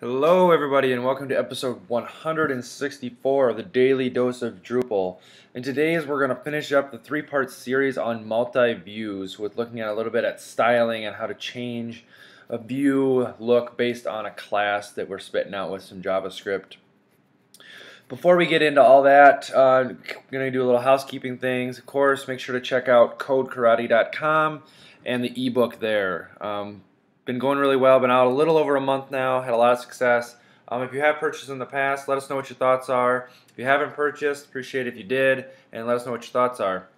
Hello everybody and welcome to episode 164 of the Daily Dose of Drupal. And today we're going to finish up the three-part series on multi-views with looking at a little bit at styling and how to change a view look based on a class that we're spitting out with some JavaScript. Before we get into all that, I'm going to do a little housekeeping things. Of course, make sure to check out codekarate.com and the ebook there. Been going really well, been out a little over a month now, had a lot of success. If you have purchased in the past, let us know what your thoughts are. If you haven't purchased, appreciate it if you did, and let us know what your thoughts are.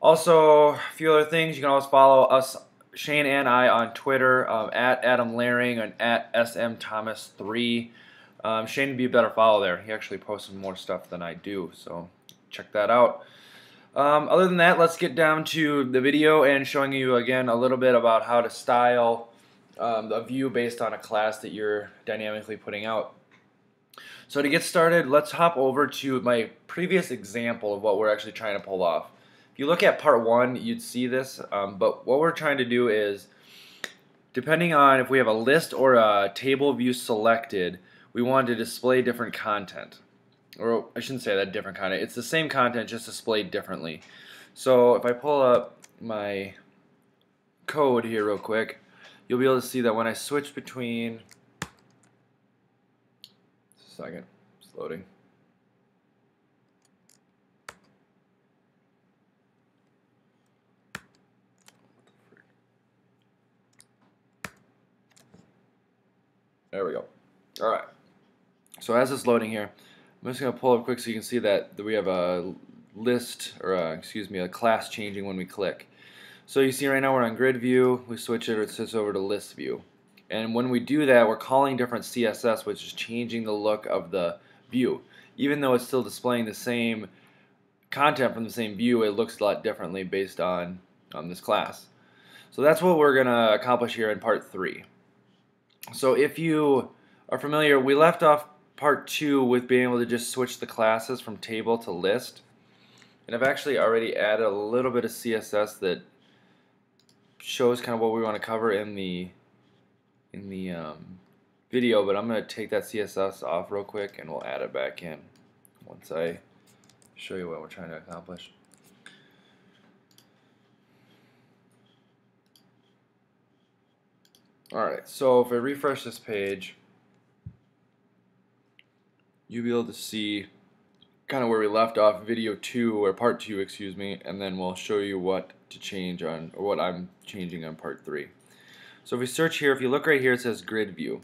Also, a few other things, you can always follow us, Shane and I, on Twitter, at Adam Laring and at SMThomas3. Shane would be a better follow there. He actually posts more stuff than I do, so check that out. Other than that, let's get down to the video and showing you again a little bit about how to style a view based on a class that you're dynamically putting out. So to get started, let's hop over to my previous example of what we're actually trying to pull off. If you look at part one, you'd see this, but what we're trying to do is, depending on if we have a list or a table view selected, we want to display different content. Or I shouldn't say that different content. It's the same content, just displayed differently. So if I pull up my code here real quick, you'll be able to see that when I switch between, just a second, it's loading. There we go. All right. So as it's loading here, I'm just going to pull up quick so you can see that we have a list, or a class changing when we click. So you see right now we're on grid view, we switch it, it switches over to list view. And when we do that, we're calling different CSS, which is changing the look of the view. Even though it's still displaying the same content from the same view, it looks a lot differently based on this class. So that's what we're going to accomplish here in part 3. So if you are familiar, we left off part 2 with being able to just switch the classes from table to list, and I've actually already added a little bit of CSS that shows kind of what we want to cover in the video, but I'm going to take that CSS off real quick and we'll add it back in once I show you what we're trying to accomplish. Alright, so if I refresh this page, you'll be able to see kind of where we left off video 2, or part 2, excuse me, and then we'll show you what to change on, or what I'm changing on part 3. So if we search here, if you look right here, it says grid view.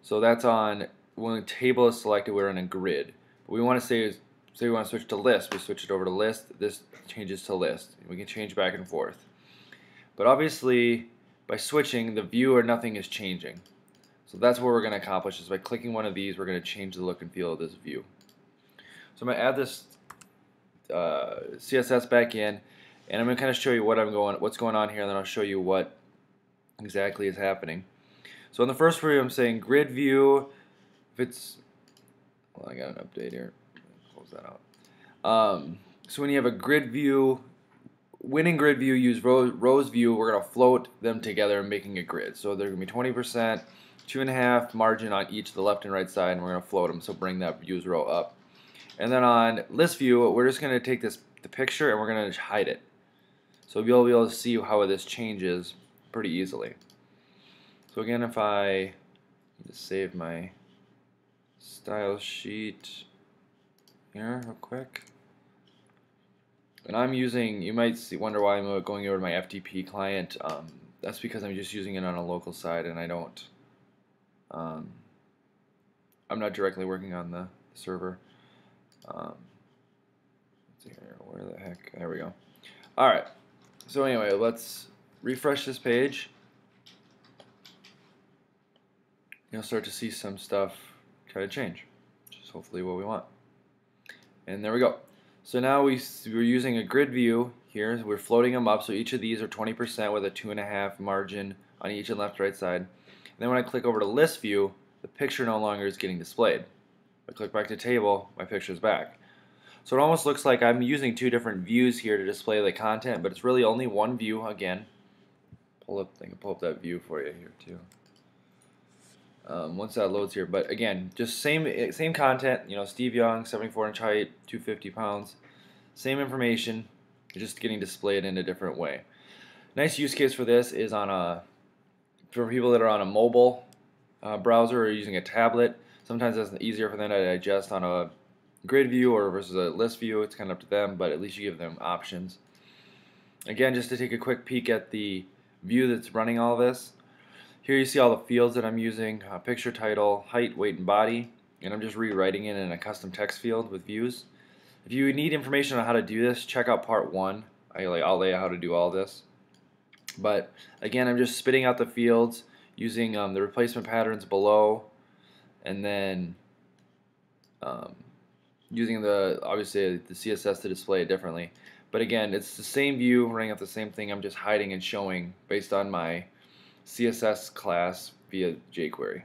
So that's on, when the table is selected, we're in a grid. But we want to say we want to switch to list, we switch it over to list, this changes to list. We can change back and forth. But obviously, by switching, the view or nothing is changing. So that's what we're going to accomplish, is by clicking one of these, we're going to change the look and feel of this view. So I'm going to add this CSS back in, and I'm going to kind of show you what what's going on here, and then I'll show you what exactly is happening. So in the first view, I'm saying grid view. If it's, well, I got an update here. Close that out. So when you have a grid view, when in grid view, use rows view. We're going to float them together, making a grid. So they're going to be 20%. 2.5 margin on each, the left and right side, and we're going to float them, so bring that views row up. And then on list view, we're just going to take the picture and we're going to hide it. So you'll be able to see how this changes pretty easily. So again, if I just save my style sheet here real quick. And I'm using, you might wonder why I'm going over to my FTP client. That's because I'm just using it on a local side and I don't I'm not directly working on the server. Let's see here, where the heck? There we go. Alright, so anyway, let's refresh this page. You'll start to see some stuff kind of change, which is hopefully what we want. And there we go. So now we're using a grid view here. We're floating them up, so each of these are 20% with a 2.5 margin on each and left, right side. And then when I click over to list view, the picture no longer is getting displayed. If I click back to table, my picture is back. So it almost looks like I'm using two different views here to display the content, but it's really only one view again. I can pull up that view for you here too. once that loads here. But again, just same content, you know, Steve Young, 74-inch height, 250 pounds, same information, just getting displayed in a different way. Nice use case for this is on for people that are on a mobile browser or using a tablet. Sometimes that's easier for them to digest on a grid view or versus a list view. It's kind of up to them, but at least you give them options. Again, just to take a quick peek at the view that's running all this. Here you see all the fields that I'm using, picture title, height, weight, and body, and I'm just rewriting it in a custom text field with views. If you need information on how to do this, check out part 1. I'll lay out how to do all this. But again, I'm just spitting out the fields using the replacement patterns below, and then using the obviously the CSS to display it differently. But again, it's the same view running up the same thing. I'm just hiding and showing based on my CSS class via jQuery.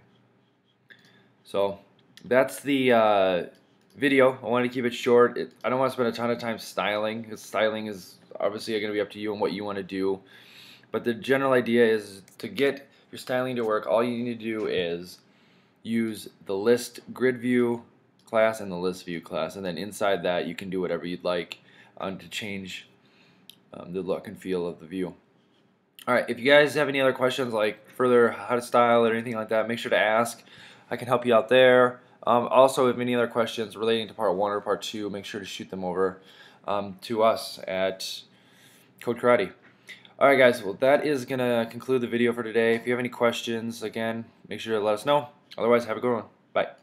So that's the video. I wanted to keep it short. I don't want to spend a ton of time styling, because styling is obviously going to be up to you and what you want to do. But the general idea is, to get your styling to work, all you need to do is use the list grid view class and the list view class, and then inside that you can do whatever you'd like to change the look and feel of the view. Alright, if you guys have any other questions, like further how to style or anything like that, make sure to ask. I can help you out there. Also, if any other questions relating to part 1 or part 2, make sure to shoot them over to us at Code Karate. Alright guys, well that is going to conclude the video for today. If you have any questions, again, make sure to let us know. Otherwise, have a good one. Bye.